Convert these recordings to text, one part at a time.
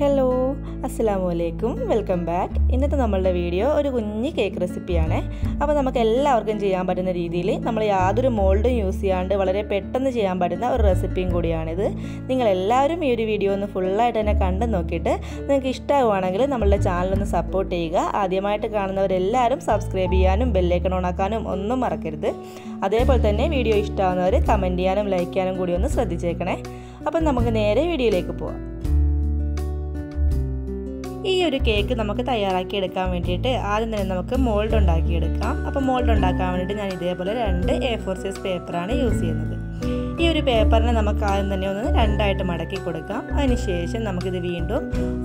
Hello അസ്സലാമു അലൈക്കും welcome back. ഇന്നത്തെ നമ്മളുടെ വീഡിയോ ഒരു കുഞ്ഞി കേക്ക് റെസിപ്പിയാണ്. അപ്പോൾ നമുക്ക് എല്ലാവർക്കും ചെയ്യാൻ പറ്റുന്ന രീതിയിൽ നമ്മൾ യാതൊരു മോൾഡും യൂസ് ചെയ്യാണ്ട് വളരെ പെട്ടെന്ന് ചെയ്യാൻ പറ്റുന്ന ഒരു റെസിപ്പിയും കൂടിയാണിത്. നിങ്ങളെല്ലാവരും ഈ ഒരു വീഡിയോ ഒന്ന് ഫുള്ളായിട്ട് തന്നെ കണ്ടു നോക്കിയിട്ട് നിങ്ങൾക്ക് ഇഷ്ടമാവുകയാണെങ്കിൽ നമ്മളുടെ ചാനലൊന്ന് സപ്പോർട്ട് ചെയ്യുക. ആദ്യമായിട്ട് കാണുന്നവരെല്ലാവരും സബ്സ്ക്രൈബ് ചെയ്യാനും ബെല്ലൈക്കൺ ഓണാക്കാനും ഒന്നും മറക്കരുത്. അതേപോലെ തന്നെ വീഡിയോ ഇഷ്ടമാവുന്നവർ കമൻറ്റ് ചെയ്യാനും ലൈക്ക് ചെയ്യാനും കൂടി ഒന്ന് ശ്രദ്ധിച്ചേക്കണേ. അപ്പം നമുക്ക് നേരെ വീഡിയോയിലേക്ക് പോവാം. ഈ ഒരു കേക്ക് നമുക്ക് തയ്യാറാക്കി എടുക്കാൻ വേണ്ടിയിട്ട് ആദ്യം തന്നെ നമുക്ക് മോൾഡ് ഉണ്ടാക്കിയെടുക്കാം. അപ്പോൾ മോൾഡ് ഉണ്ടാക്കാൻ വേണ്ടിയിട്ട് ഞാൻ ഇതേപോലെ 2 A4 സൈസ് പേപ്പറാണ് യൂസ് ചെയ്യുന്നത്. ഈ ഒരു പേപ്പറിനെ നമുക്ക് ആദ്യം തന്നെ ഒന്ന് രണ്ടായിട്ട് മടക്കി കൊടുക്കാം. അതിനുശേഷം നമുക്കിത് വീണ്ടും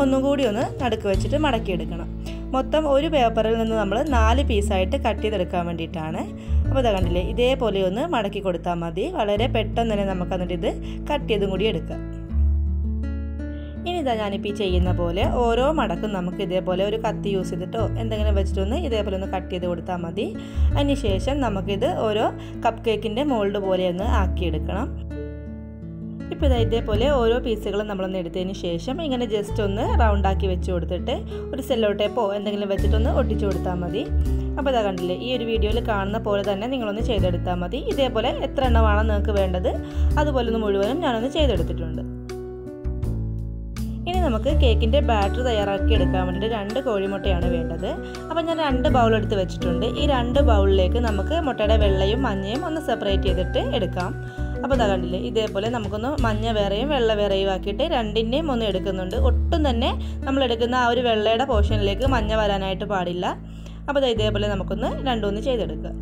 ഒന്നും കൂടി ഒന്ന് നടുക്ക് വെച്ചിട്ട് മടക്കിയെടുക്കണം. മൊത്തം ഒരു പേപ്പറിൽ നിന്ന് നമ്മൾ 4 പീസായിട്ട് കട്ട് ചെയ്തെടുക്കാൻ വേണ്ടിയിട്ടാണ്. അപ്പോൾ അത് കണ്ടില്ലേ, ഇതേപോലെ ഒന്ന് മടക്കി കൊടുത്താൽ മതി. വളരെ പെട്ടെന്ന് തന്നെ നമുക്ക് എന്നിട്ട് ഇത് കട്ട് ചെയ്തും കൂടി എടുക്കാം. ഇനി ഇതാ ഞാനിപ്പോൾ ഈ ചെയ്യുന്ന പോലെ ഓരോ മടക്കും നമുക്ക് ഇതേപോലെ ഒരു കത്തി യൂസ് ചെയ്തിട്ടോ എന്തെങ്കിലും വെച്ചിട്ടൊന്ന് ഇതേപോലെ ഒന്ന് കട്ട് ചെയ്ത് കൊടുത്താൽ മതി. അതിനുശേഷം നമുക്കിത് ഓരോ കപ്പ് കേക്കിൻ്റെ മോൾഡ് പോലെ ഒന്ന് ആക്കിയെടുക്കണം. ഇപ്പോൾ ഇതാ ഇതേപോലെ ഓരോ പീസുകളും നമ്മളൊന്ന് എടുത്തതിന് ശേഷം ഇങ്ങനെ ജസ്റ്റ് ഒന്ന് റൗണ്ടാക്കി വെച്ച് കൊടുത്തിട്ട് ഒരു സെല്ലോ ടേപ്പോ എന്തെങ്കിലും വെച്ചിട്ടൊന്ന് ഒട്ടിച്ചു കൊടുത്താൽ മതി. അപ്പോൾ ഇതാ കണ്ടില്ലേ, ഈ ഒരു വീഡിയോയിൽ കാണുന്ന പോലെ തന്നെ നിങ്ങളൊന്ന് ചെയ്തെടുത്താൽ മതി. ഇതേപോലെ എത്ര എണ്ണമാണോ നിങ്ങൾക്ക് വേണ്ടത് അതുപോലെ ഒന്ന് മുഴുവനും ഞാനൊന്ന് ചെയ്തെടുത്തിട്ടുണ്ട്. ഇനി നമുക്ക് കേക്കിൻ്റെ ബാറ്റർ തയ്യാറാക്കി എടുക്കാൻ വേണ്ടിയിട്ട് 2 കോഴിമുട്ടയാണ് വേണ്ടത്. അപ്പോൾ ഞാൻ 2 ബൗളെടുത്ത് വെച്ചിട്ടുണ്ട്. ഈ 2 ബൗളിലേക്ക് നമുക്ക് മുട്ടയുടെ വെള്ളയും മഞ്ഞയും ഒന്ന് സെപ്പറേറ്റ് ചെയ്തിട്ട് എടുക്കാം. അപ്പോൾ അതാ കണ്ടില്ലേ, ഇതേപോലെ നമുക്കൊന്ന് മഞ്ഞ വേറെയും വെള്ള വേറെയും ആക്കിയിട്ട് 2നെയും 1 എടുക്കുന്നുണ്ട്. ഒട്ടും തന്നെ നമ്മളെടുക്കുന്ന ആ ഒരു വെള്ളയുടെ പോർഷനിലേക്ക് മഞ്ഞ വരാനായിട്ട് പാടില്ല. അപ്പോൾ അത് ഇതേപോലെ നമുക്കൊന്ന് 2-1 ചെയ്തെടുക്കുക.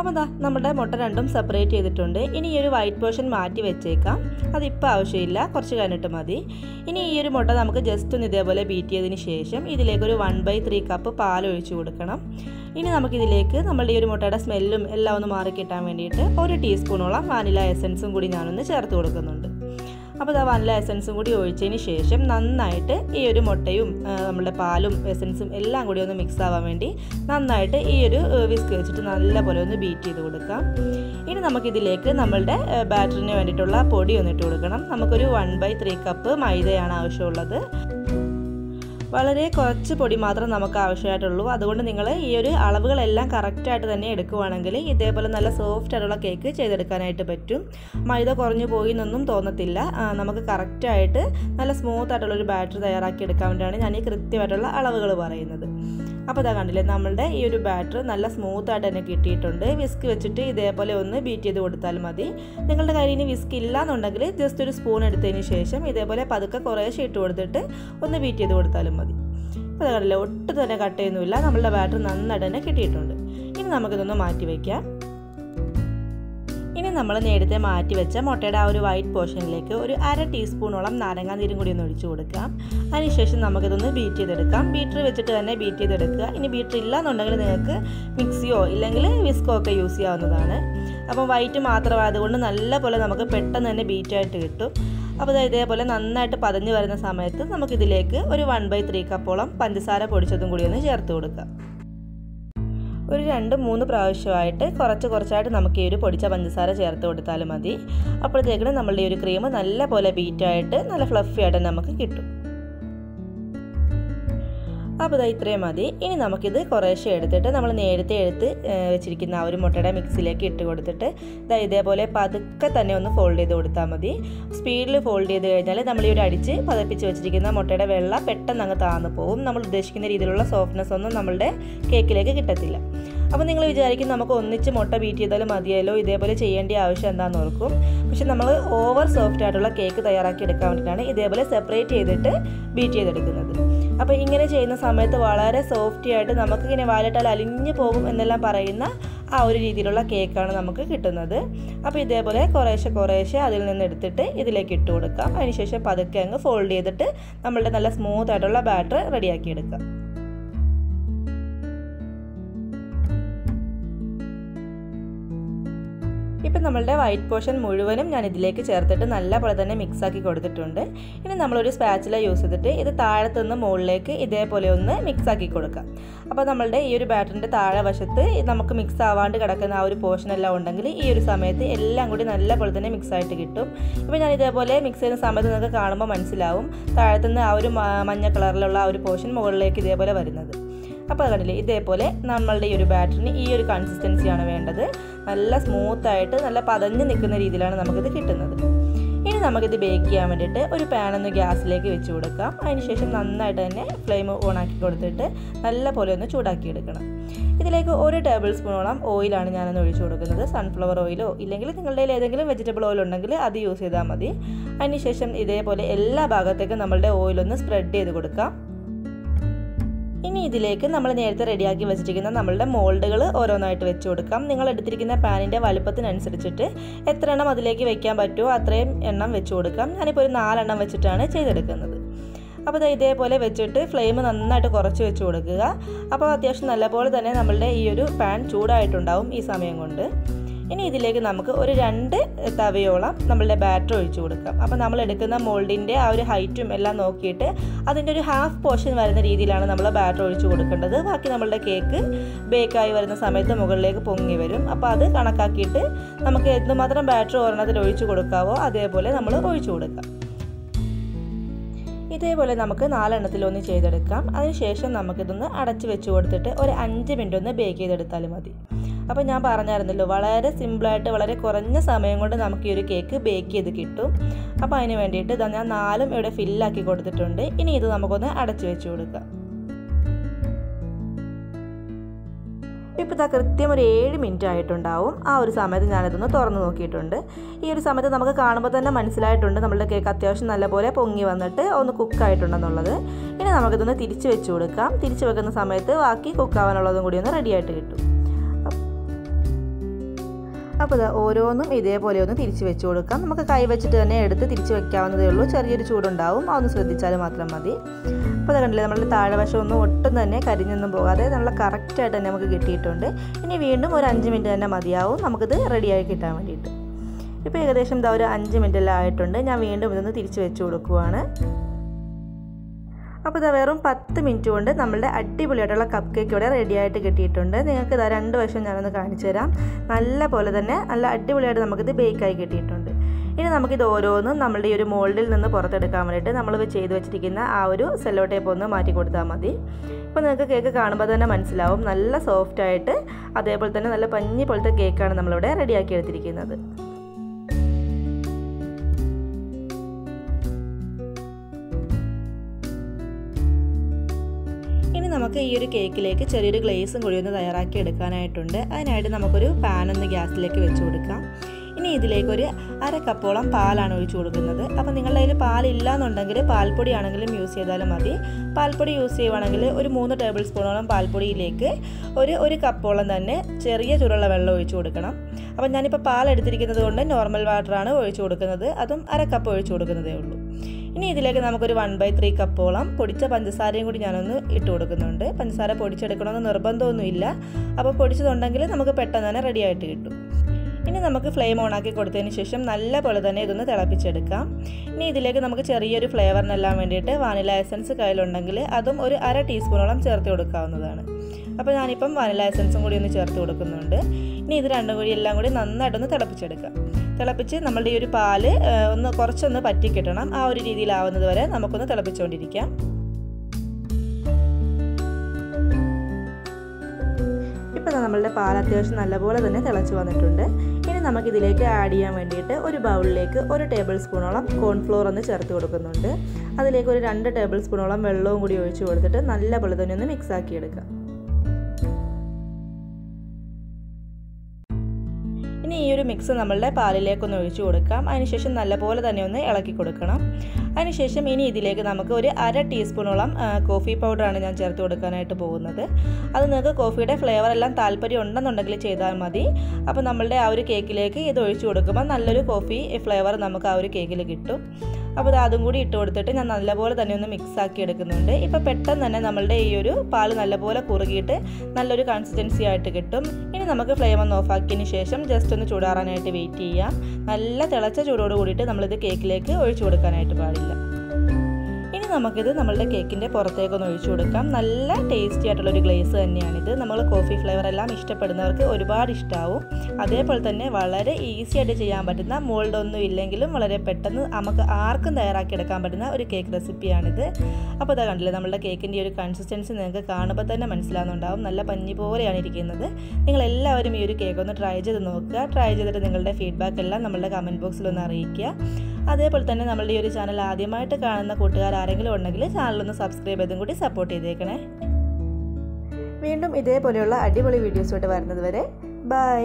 അപ്പോൾ ദാ നമ്മുടെ മുട്ട 2 സെപ്പറേറ്റ് ചെയ്തിട്ടുണ്ട്. ഇനി ഈ ഒരു വൈറ്റ് പോർഷൻ മാറ്റി വെച്ചേക്കാം, അതിപ്പോൾ ആവശ്യമില്ല, കുറച്ച് കഴിഞ്ഞിട്ട് മതി. ഇനി ഈ ഒരു മുട്ട നമുക്ക് ജസ്റ്റ് ഒന്ന് ഇതേപോലെ ബീറ്റ് ചെയ്തതിന് ശേഷം ഇതിലേക്കൊരു 1/3 കപ്പ് പാൽ ഒഴിച്ചു കൊടുക്കണം. ഇനി നമുക്കിതിലേക്ക് നമ്മളുടെ ഈ ഒരു മുട്ടയുടെ സ്മെല്ലും എല്ലാം ഒന്ന് മാറിക്കിട്ടാൻ വേണ്ടിയിട്ട് 1 ടീസ്പൂണോളം വാനില എസൻസും കൂടി ഞാനൊന്ന് ചേർത്ത് കൊടുക്കുന്നുണ്ട്. അപ്പോൾ ആ വാനില എസൻസും കൂടി ഒഴിച്ചതിന് ശേഷം നന്നായിട്ട് ഈ ഒരു മുട്ടയും നമ്മുടെ പാലും എസൻസും എല്ലാം കൂടി ഒന്ന് മിക്സ് ആവാൻ വേണ്ടി നന്നായിട്ട് ഈ ഒരു വിസ്ക് വെച്ചിട്ട് നല്ലപോലെ ഒന്ന് ബീറ്റ് ചെയ്ത് കൊടുക്കാം. ഇനി നമുക്കിതിലേക്ക് നമ്മളുടെ ബാറ്ററിന് വേണ്ടിയിട്ടുള്ള പൊടി ഒന്നിട്ട് കൊടുക്കണം. നമുക്കൊരു 1/3 കപ്പ് മൈദയാണ് ആവശ്യമുള്ളത്. വളരെ കുറച്ച് പൊടി മാത്രം നമുക്ക് ആവശ്യമായിട്ടുള്ളൂ. അതുകൊണ്ട് നിങ്ങൾ ഈ ഒരു അളവുകളെല്ലാം കറക്റ്റായിട്ട് തന്നെ എടുക്കുകയാണെങ്കിൽ ഇതേപോലെ നല്ല സോഫ്റ്റ് ആയിട്ടുള്ള കേക്ക് ചെയ്തെടുക്കാനായിട്ട് പറ്റും. മൈദ കുറഞ്ഞു പോയി എന്നൊന്നും തോന്നത്തില്ല. നമുക്ക് കറക്റ്റായിട്ട് നല്ല സ്മൂത്ത് ആയിട്ടുള്ളൊരു ബാറ്റർ തയ്യാറാക്കി എടുക്കാൻ വേണ്ടിയാണ് ഞാൻ ഈ കൃത്യമായിട്ടുള്ള അളവുകൾ പറയുന്നത്. അപ്പോൾ അതാ കണ്ടില്ലേ, നമ്മളുടെ ഈ ഒരു ബാറ്റർ നല്ല സ്മൂത്തായിട്ട് തന്നെ കിട്ടിയിട്ടുണ്ട്. വിസ്ക് വെച്ചിട്ട് ഇതേപോലെ ഒന്ന് ബീറ്റ് ചെയ്ത് കൊടുത്താൽ മതി. നിങ്ങളുടെ കയ്യിൽ ഇനി വിസ്ക് ഇല്ലയെന്നുണ്ടെങ്കിൽ ജസ്റ്റ് ഒരു സ്പൂൺ എടുത്തതിന് ശേഷം ഇതേപോലെ പതുക്കെ കുറേശ്ശെ ഇട്ട് കൊടുത്തിട്ട് ഒന്ന് ബീറ്റ് ചെയ്ത് കൊടുത്താലും മതി. അപ്പോൾ അതാ കണ്ടില്ലേ, ഒട്ടും തന്നെ കട്ട് ചെയ്യുന്നില്ല. നമ്മളുടെ ബാറ്റർ നന്നായിട്ട് തന്നെ കിട്ടിയിട്ടുണ്ട്. ഇനി നമുക്കിതൊന്ന് മാറ്റി വയ്ക്കാം. ഇനി നമ്മൾ നേരത്തെ മാറ്റി വെച്ച മുട്ടയുടെ ആ ഒരു വൈറ്റ് പോർഷനിലേക്ക് ഒരു 1/2 ടീസ്പൂണോളം നാരങ്ങാനീരും കൂടി ഒന്ന് ഒഴിച്ചു കൊടുക്കാം. അതിനുശേഷം നമുക്കിതൊന്ന് ബീറ്റ് ചെയ്തെടുക്കാം. ബീറ്റർ വെച്ചിട്ട് തന്നെ ബീറ്റ് ചെയ്തെടുക്കുക. ഇനി ബീറ്റർ ഇല്ലയെന്നുണ്ടെങ്കിൽ നിങ്ങൾക്ക് മിക്സിയോ ഇല്ലെങ്കിൽ വിസ്കോ ഒക്കെ യൂസ് ചെയ്യാവുന്നതാണ്. അപ്പോൾ വൈറ്റ് മാത്രമായതുകൊണ്ട് നല്ലപോലെ നമുക്ക് പെട്ടെന്ന് തന്നെ ബീറ്റായിട്ട് കിട്ടും. അപ്പോൾ ഇതേപോലെ നന്നായിട്ട് പതഞ്ഞ് വരുന്ന സമയത്ത് നമുക്കിതിലേക്ക് ഒരു 1/3 കപ്പോളം പഞ്ചസാര പൊടിച്ചതും കൂടി ഒന്ന് ചേർത്ത് കൊടുക്കാം. ഒരു 2-3 പ്രാവശ്യമായിട്ട് കുറച്ചായിട്ട് നമുക്ക് ഈ ഒരു പൊടിച്ച പഞ്ചസാര ചേർത്ത് കൊടുത്താലും മതി. അപ്പോഴത്തേക്കിനും നമ്മളുടെ ഈ ഒരു ക്രീം നല്ല പോലെ ബീറ്റായിട്ട് നല്ല ഫ്ലഫി ആയിട്ട് നമുക്ക് കിട്ടും. അപ്പോൾ ഇതാ ഇത്രയും മതി. ഇനി നമുക്കിത് കുറേശ്ശെ എടുത്തിട്ട് നമ്മൾ നേരത്തെ എടുത്ത് വെച്ചിരിക്കുന്ന ആ ഒരു മുട്ടയുടെ മിക്സിലേക്ക് ഇട്ട് കൊടുത്തിട്ട് ഇതാ ഇതേപോലെ പതുക്കെ തന്നെ ഒന്ന് ഫോൾഡ് ചെയ്ത് കൊടുത്താൽ മതി. സ്പീഡിൽ ഫോൾഡ് ചെയ്ത് കഴിഞ്ഞാൽ നമ്മൾ ഈ ഒരു അടിച്ച് പതപ്പിച്ച് വെച്ചിരിക്കുന്ന മുട്ടയുടെ വെള്ള പെട്ടെന്ന് അങ്ങ് താഴ്ന്നു പോകും. നമ്മൾ ഉദ്ദേശിക്കുന്ന രീതിയിലുള്ള സോഫ്റ്റ്നെസ് ഒന്നും നമ്മളുടെ കേക്കിലേക്ക് കിട്ടത്തില്ല. അപ്പോൾ നിങ്ങൾ വിചാരിക്കും നമുക്ക് ഒന്നിച്ച് മുട്ട ബീറ്റ് ചെയ്താലും മതിയല്ലോ, ഇതേപോലെ ചെയ്യേണ്ട ആവശ്യം എന്താണെന്ന് ഓർക്കും. പക്ഷെ നമ്മൾ ഓവർ സോഫ്റ്റ് ആയിട്ടുള്ള കേക്ക് തയ്യാറാക്കി എടുക്കാൻ വേണ്ടിയിട്ടാണ് ഇതേപോലെ സെപ്പറേറ്റ് ചെയ്തിട്ട് ബീറ്റ് ചെയ്തെടുക്കുന്നത്. അപ്പോൾ ഇങ്ങനെ ചെയ്യുന്ന സമയത്ത് വളരെ സോഫ്റ്റി ആയിട്ട് നമുക്കിങ്ങനെ വാലിട്ടാൽ അലിഞ്ഞു പോകും എന്നെല്ലാം പറയുന്ന ആ ഒരു രീതിയിലുള്ള കേക്കാണ് നമുക്ക് കിട്ടുന്നത്. അപ്പോൾ ഇതേപോലെ കുറേശ്ശെ അതിൽ നിന്ന് എടുത്തിട്ട് ഇതിലേക്ക് ഇട്ട് കൊടുക്കാം. അതിനുശേഷം പതുക്കെ അങ്ങ് ഫോൾഡ് ചെയ്തിട്ട് നമ്മളുടെ നല്ല സ്മൂത്ത് ആയിട്ടുള്ള ബാറ്റർ റെഡിയാക്കിയെടുക്കാം. ഇപ്പം നമ്മളുടെ വൈറ്റ് പോർഷൻ മുഴുവനും ഞാൻ ഇതിലേക്ക് ചേർത്തിട്ട് നല്ലപോലെ തന്നെ മിക്സ് ആക്കി കൊടുത്തിട്ടുണ്ട്. ഇനി നമ്മളൊരു സ്പാച്ചില യൂസ് ചെയ്തിട്ട് ഇത് താഴത്തുനിന്ന് മുകളിലേക്ക് ഇതേപോലെ ഒന്ന് മിക്സ് ആക്കി കൊടുക്കാം. അപ്പോൾ നമ്മളുടെ ഈ ഒരു ബാറ്ററിൻ്റെ താഴെ വശത്ത് നമുക്ക് മിക്സ് ആവാണ്ട് കിടക്കുന്ന ആ ഒരു പോർഷനെല്ലാം ഉണ്ടെങ്കിൽ ഈ ഒരു സമയത്ത് എല്ലാം കൂടി നല്ലപോലെ തന്നെ മിക്സ് ആയിട്ട് കിട്ടും. ഇപ്പോൾ ഞാൻ ഇതേപോലെ മിക്സ് ചെയ്യുന്ന സമയത്ത് നിങ്ങൾക്ക് കാണുമ്പോൾ മനസ്സിലാവും താഴത്തുനിന്ന് ആ ഒരു മഞ്ഞ കളറിലുള്ള ആ ഒരു പോർഷൻ മുകളിലേക്ക് ഇതേപോലെ വരുന്നത്. അപ്പോൾ അത് കണ്ടില്ലേ, ഇതേപോലെ നമ്മളുടെ ഈ ഒരു ബാറ്ററിന് ഈ ഒരു കൺസിസ്റ്റൻസിയാണ് വേണ്ടത്. നല്ല സ്മൂത്തായിട്ട് നല്ല പതഞ്ഞ് നിൽക്കുന്ന രീതിയിലാണ് നമുക്കിത് കിട്ടുന്നത്. ഇനി നമുക്കിത് ബേക്ക് ചെയ്യാൻ വേണ്ടിയിട്ട് ഒരു പാനൊന്ന് ഗ്യാസിലേക്ക് വെച്ച് കൊടുക്കാം. അതിനുശേഷം നന്നായിട്ട് തന്നെ ഫ്ലെയിം ഓണാക്കി കൊടുത്തിട്ട് നല്ല പോലെ ഒന്ന് ചൂടാക്കിയെടുക്കണം. ഇതിലേക്ക് 1 ടേബിൾ സ്പൂണോളം ഓയിലാണ് ഞാനൊന്ന് ഒഴിച്ചു കൊടുക്കുന്നത്. സൺഫ്ലവർ ഓയിലോ ഇല്ലെങ്കിൽ നിങ്ങളുടെ ഏതെങ്കിലും വെജിറ്റബിൾ ഓയിൽ ഉണ്ടെങ്കിൽ അത് യൂസ് ചെയ്താൽ മതി. അതിനുശേഷം ഇതേപോലെ എല്ലാ ഭാഗത്തേക്കും നമ്മളുടെ ഓയിലൊന്ന് സ്പ്രെഡ് ചെയ്ത് കൊടുക്കാം. ഇനി ഇതിലേക്ക് നമ്മൾ നേരത്തെ റെഡിയാക്കി വെച്ചിരിക്കുന്ന നമ്മളുടെ മോൾഡുകൾ ഓരോന്നായിട്ട് വെച്ച് കൊടുക്കാം. നിങ്ങൾ എടുത്തിരിക്കുന്ന പാനിൻ്റെ വലുപ്പത്തിനനുസരിച്ചിട്ട് എത്ര എണ്ണം അതിലേക്ക് വെക്കാൻ പറ്റുമോ അത്രയും എണ്ണം വെച്ച് കൊടുക്കാം. ഞാനിപ്പോൾ ഒരു 4 എണ്ണം വെച്ചിട്ടാണ് ചെയ്തെടുക്കുന്നത്. അപ്പോൾ ഇത് ഇതേപോലെ വെച്ചിട്ട് ഫ്ലെയിം നന്നായിട്ട് കുറച്ച് വെച്ച് കൊടുക്കുക. അപ്പോൾ അത്യാവശ്യം നല്ലപോലെ തന്നെ നമ്മളുടെ ഈ ഒരു പാൻ ചൂടായിട്ടുണ്ടാവും ഈ സമയം കൊണ്ട്. ഇനി ഇതിലേക്ക് നമുക്ക് ഒരു 2 തവയോളം നമ്മളുടെ ബാറ്റർ ഒഴിച്ചു കൊടുക്കാം. അപ്പോൾ നമ്മൾ എടുക്കുന്ന മോൾഡിൻ്റെ ആ ഒരു ഹൈറ്റും എല്ലാം നോക്കിയിട്ട് അതിൻ്റെ ഒരു ഹാഫ് പോർഷൻ വരുന്ന രീതിയിലാണ് നമ്മൾ ബാറ്റർ ഒഴിച്ചു കൊടുക്കേണ്ടത്. ബാക്കി നമ്മളുടെ കേക്ക് ബേക്കായി വരുന്ന സമയത്ത് മുകളിലേക്ക് പൊങ്ങി വരും. അപ്പോൾ അത് കണക്കാക്കിയിട്ട് നമുക്ക് എന്തുമാത്രം ബാറ്റർ ഒരെണ്ണത്തിൽ ഒഴിച്ചു കൊടുക്കാവോ അതേപോലെ നമ്മൾ ഒഴിച്ചു കൊടുക്കാം. ഇതേപോലെ നമുക്ക് 4 എണ്ണത്തിലൊന്ന് ചെയ്തെടുക്കാം. അതിനുശേഷം നമുക്കിതൊന്ന് അടച്ചു വെച്ച് കൊടുത്തിട്ട് ഒരു 5 മിനിറ്റ് ഒന്ന് ബേക്ക് ചെയ്തെടുത്താൽ മതി. അപ്പോൾ ഞാൻ പറഞ്ഞായിരുന്നല്ലോ വളരെ സിമ്പിളായിട്ട് വളരെ കുറഞ്ഞ സമയം കൊണ്ട് നമുക്ക് ഈ ഒരു കേക്ക് ബേക്ക് ചെയ്ത് കിട്ടും. അപ്പോൾ അതിന് വേണ്ടിയിട്ട് ഇതാ ഞാൻ 4ഉം ഇവിടെ ഫില്ലാക്കി കൊടുത്തിട്ടുണ്ട്. ഇനി ഇത് നമുക്കൊന്ന് അടച്ചു വെച്ച് കൊടുക്കാം. ഇപ്പോൾ ഇതാ കൃത്യം ഒരു 7 മിനിറ്റ് ആയിട്ടുണ്ടാവും. ആ ഒരു സമയത്ത് ഞാനിതൊന്ന് തുറന്ന് നോക്കിയിട്ടുണ്ട്. ഈ ഒരു സമയത്ത് നമുക്ക് കാണുമ്പോൾ തന്നെ മനസ്സിലായിട്ടുണ്ട് നമ്മളുടെ കേക്ക് അത്യാവശ്യം നല്ലപോലെ പൊങ്ങി വന്നിട്ട് ഒന്ന് കുക്കായിട്ടുണ്ടെന്നുള്ളത്. ഇനി നമുക്കിതൊന്ന് തിരിച്ച് വെച്ച് കൊടുക്കാം. തിരിച്ച് വെക്കുന്ന സമയത്ത് ബാക്കി കുക്കാവാനുള്ളതും കൂടി ഒന്ന് റെഡിയായിട്ട് കിട്ടും. അപ്പോൾ ഇത് ഓരോന്നും ഇതേപോലെ ഒന്ന് തിരിച്ച് വെച്ച് കൊടുക്കാം. നമുക്ക് കൈ വെച്ചിട്ട് തന്നെ എടുത്ത് തിരിച്ച് വെക്കാവുന്നതേ ഉള്ളൂ. ചെറിയൊരു ചൂടുണ്ടാവും, അതൊന്ന് ശ്രദ്ധിച്ചാൽ മാത്രം മതി. അപ്പോൾ അത് കണ്ടില്ലേ, നമ്മളുടെ താഴെവശം ഒന്നും ഒട്ടും തന്നെ കരിഞ്ഞൊന്നും പോകാതെ നല്ല കറക്റ്റായിട്ട് തന്നെ നമുക്ക് കിട്ടിയിട്ടുണ്ട്. ഇനി വീണ്ടും ഒരു 5 മിനിറ്റ് തന്നെ മതിയാവും നമുക്കിത് റെഡിയായി കിട്ടാൻ വേണ്ടിയിട്ട്. ഇപ്പോൾ ഏകദേശം ഇതാ ഒരു 5 മിനിറ്റെല്ലാം ആയിട്ടുണ്ട്. ഞാൻ വീണ്ടും ഇതൊന്ന് തിരിച്ച് വെച്ച് കൊടുക്കുവാണ്. അപ്പോൾ ഇതാ വെറും 10 മിനിറ്റ് കൊണ്ട് നമ്മളുടെ അടിപൊളിയായിട്ടുള്ള കപ്പ് കേക്ക് ഇവിടെ റെഡിയായിട്ട് കിട്ടിയിട്ടുണ്ട്. നിങ്ങൾക്ക് ഇതാ 2 വശം ഞാനൊന്ന് കാണിച്ചു തരാം. നല്ല പോലെ തന്നെ നല്ല അടിപൊളിയായിട്ട് നമുക്കിത് ബേക്കായി കിട്ടിയിട്ടുണ്ട്. ഇനി നമുക്കിത് ഓരോന്നും നമ്മളുടെ ഈ ഒരു മോൾഡിൽ നിന്ന് പുറത്തെടുക്കാൻ വേണ്ടിയിട്ട് നമ്മൾ ചെയ്ത് വെച്ചിരിക്കുന്ന ആ ഒരു സെല്ലോ ടേപ്പ് ഒന്ന് മാറ്റി കൊടുത്താൽ മതി. ഇപ്പോൾ നിങ്ങൾക്ക് കേക്ക് കാണുമ്പോൾ തന്നെ മനസ്സിലാവും നല്ല സോഫ്റ്റായിട്ട് അതേപോലെ തന്നെ നല്ല പഞ്ഞി പോലത്തെ കേക്കാണ് നമ്മളിവിടെ റെഡിയാക്കി എടുത്തിരിക്കുന്നത്. നമുക്ക് ഈ ഒരു കേക്കിലേക്ക് ചെറിയൊരു ഗ്ലേസും കൂടി ഒന്ന് തയ്യാറാക്കി എടുക്കാനായിട്ടുണ്ട്. അതിനായിട്ട് നമുക്കൊരു പാനൊന്ന് ഗ്യാസിലേക്ക് വെച്ച് കൊടുക്കാം. ഇനി ഇതിലേക്കൊരു 1/2 കപ്പോളം പാലാണ് ഒഴിച്ചു കൊടുക്കുന്നത്. അപ്പോൾ നിങ്ങളുടെ കയ്യിൽ പാലില്ല എന്നുണ്ടെങ്കിൽ പാൽപ്പൊടി ആണെങ്കിലും യൂസ് ചെയ്താലും മതി. പാൽപ്പൊടി യൂസ് ചെയ്യുവാണെങ്കിൽ ഒരു 3 ടേബിൾ സ്പൂണോളം പാൽപ്പൊടിയിലേക്ക് ഒരു കപ്പോളം തന്നെ ചെറിയ ചൂടുള്ള വെള്ളം ഒഴിച്ചു കൊടുക്കണം. അപ്പോൾ ഞാനിപ്പോൾ പാലെടുത്തിരിക്കുന്നത് കൊണ്ട് നോർമൽ വാട്ടറാണ് ഒഴിച്ചു കൊടുക്കുന്നത്. അതും 1/2 കപ്പ് ഒഴിച്ചു കൊടുക്കുന്നതേ ഉള്ളൂ. ഇനി ഇതിലേക്ക് നമുക്കൊരു 1/3 കപ്പോളം പൊടിച്ച പഞ്ചസാരയും കൂടി ഞാനൊന്ന് ഇട്ട് കൊടുക്കുന്നുണ്ട്. പഞ്ചസാര പൊടിച്ചെടുക്കണമെന്ന് നിർബന്ധമൊന്നുമില്ല. അപ്പോൾ പൊടിച്ചതുണ്ടെങ്കിൽ നമുക്ക് പെട്ടെന്ന് തന്നെ റെഡിയായിട്ട് കിട്ടും. ഇനി നമുക്ക് ഫ്ലെയിം ഓണാക്കി കൊടുത്തതിന് ശേഷം നല്ല പോലെ തന്നെ ഇതൊന്ന് തിളപ്പിച്ചെടുക്കാം. ഇനി ഇതിലേക്ക് നമുക്ക് ചെറിയൊരു ഫ്ലേവറിനെല്ലാം വേണ്ടിയിട്ട് വാനില എസൻസ് കയ്യിലുണ്ടെങ്കിൽ അതും ഒരു 1/2 ടീസ്പൂണോളം ചേർത്ത് കൊടുക്കാവുന്നതാണ്. അപ്പോൾ ഞാനിപ്പം വാനില എസൻസും കൂടി ഒന്ന് ചേർത്ത് കൊടുക്കുന്നുണ്ട്. ഇനി ഇത് രണ്ടും കൂടി എല്ലാം കൂടി നന്നായിട്ടൊന്ന് തിളപ്പിച്ചെടുക്കാം. തിളപ്പിച്ച് നമ്മളുടെ ഈ ഒരു പാല് ഒന്ന് കുറച്ചൊന്ന് പറ്റിക്കിട്ടണം. ആ ഒരു രീതിയിലാവുന്നത് വരെ നമുക്കൊന്ന് തിളപ്പിച്ചുകൊണ്ടിരിക്കാം. ഇപ്പോൾ നമ്മളുടെ പാൽ അത്യാവശ്യം നല്ലപോലെ തന്നെ തിളച്ച് വന്നിട്ടുണ്ട്. ഇനി നമുക്കിതിലേക്ക് ആഡ് ചെയ്യാൻ വേണ്ടിയിട്ട് ഒരു ബൗളിലേക്ക് 1 ടേബിൾ സ്പൂണോളം കോൺഫ്ലോർ ഒന്ന് ചേർത്ത് കൊടുക്കുന്നുണ്ട്. അതിലേക്ക് ഒരു 2 ടേബിൾ സ്പൂണോളം വെള്ളവും കൂടി ഒഴിച്ചു കൊടുത്തിട്ട് നല്ലപോലെ തന്നെ ഒന്ന് മിക്സാക്കി എടുക്കാം. ഇനി ഈ ഒരു മിക്സ് നമ്മളുടെ പാലിലേക്കൊന്ന് ഒഴിച്ചു കൊടുക്കാം. അതിനുശേഷം നല്ലപോലെ തന്നെ ഒന്ന് ഇളക്കി കൊടുക്കണം. അതിനുശേഷം ഇനി ഇതിലേക്ക് നമുക്ക് ഒരു 1/2 ടീസ്പൂണോളം കോഫി പൗഡറാണ് ഞാൻ ചേർത്ത് കൊടുക്കാനായിട്ട് പോകുന്നത്. അത് നിങ്ങൾക്ക് കോഫിയുടെ ഫ്ലേവറെല്ലാം താല്പര്യം ഉണ്ടെന്നുണ്ടെങ്കിൽ ചെയ്താൽ മതി. അപ്പോൾ നമ്മളുടെ ആ ഒരു കേക്കിലേക്ക് ഇത് ഒഴിച്ചു കൊടുക്കുമ്പോൾ നല്ലൊരു കോഫി ഫ്ലേവർ നമുക്ക് ആ ഒരു കേക്കിൽ കിട്ടും. അപ്പോൾ അതും കൂടി ഇട്ട് കൊടുത്തിട്ട് ഞാൻ നല്ലപോലെ തന്നെ ഒന്ന് മിക്സ് ആക്കി എടുക്കുന്നുണ്ട്. ഇപ്പോൾ പെട്ടെന്ന് തന്നെ നമ്മളുടെ ഈ ഒരു പാൽ നല്ലപോലെ കുറുകിയിട്ട് നല്ലൊരു കൺസിസ്റ്റൻസി ആയിട്ട് കിട്ടും. ഇനി നമുക്ക് ഫ്ലെയിം ഒന്ന് ഓഫാക്കിയതിന് ശേഷം ജസ്റ്റ് ഒന്ന് ചൂടാറാനായിട്ട് വെയിറ്റ് ചെയ്യാം. നല്ല തിളച്ച ചൂടോട് കൂടിയിട്ട് നമ്മളിത് കേക്കിലേക്ക് ഒഴിച്ചു കൊടുക്കാനായിട്ട് പാടില്ല. നമുക്കിത് നമ്മളുടെ കേക്കിൻ്റെ പുറത്തേക്കൊന്ന് ഒഴിച്ചു കൊടുക്കാം. നല്ല ടേസ്റ്റി ആയിട്ടുള്ളൊരു ഗ്ലേസ് തന്നെയാണിത്. നമ്മൾ കോഫി ഫ്ലേവർ എല്ലാം ഇഷ്ടപ്പെടുന്നവർക്ക് ഒരുപാട് ഇഷ്ടമാവും. അതേപോലെ തന്നെ വളരെ ഈസി ആയിട്ട് ചെയ്യാൻ പറ്റുന്ന, മോൾഡൊന്നും ഇല്ലെങ്കിലും വളരെ പെട്ടെന്ന് നമുക്ക് ആർക്കും തയ്യാറാക്കിയെടുക്കാൻ പറ്റുന്ന ഒരു കേക്ക് റെസിപ്പിയാണിത്. അപ്പോൾ ഇതാ കണ്ടില്ലേ, നമ്മളുടെ കേക്കിൻ്റെ ഒരു കൺസിസ്റ്റൻസി നിങ്ങൾക്ക് കാണുമ്പോൾ തന്നെ മനസ്സിലാവുന്നുണ്ടാവും. നല്ല പഞ്ഞി പോലെയാണ് ഇരിക്കുന്നത്. നിങ്ങളെല്ലാവരും ഈ ഒരു കേക്ക് ഒന്ന് ട്രൈ ചെയ്ത് നോക്കുക. ട്രൈ ചെയ്തിട്ട് നിങ്ങളുടെ ഫീഡ്ബാക്ക് എല്ലാം നമ്മളുടെ കമൻറ്റ് ബോക്സിലൊന്ന് അറിയിക്കുക. അതേപോലെ തന്നെ നമ്മളുടെ ഈ ഒരു ചാനൽ ആദ്യമായിട്ട് കാണുന്ന കൂട്ടുകാർ ആരെങ്കിലും ഉണ്ടെങ്കിൽ ചാനലൊന്ന് സബ്സ്ക്രൈബ് ചെയ്തും കൂടി സപ്പോർട്ട് ചെയ്തേക്കണേ. വീണ്ടും ഇതേപോലെയുള്ള അടിപൊളി വീഡിയോസ് ആയിട്ട് വരുന്നത് വരെ ബൈ.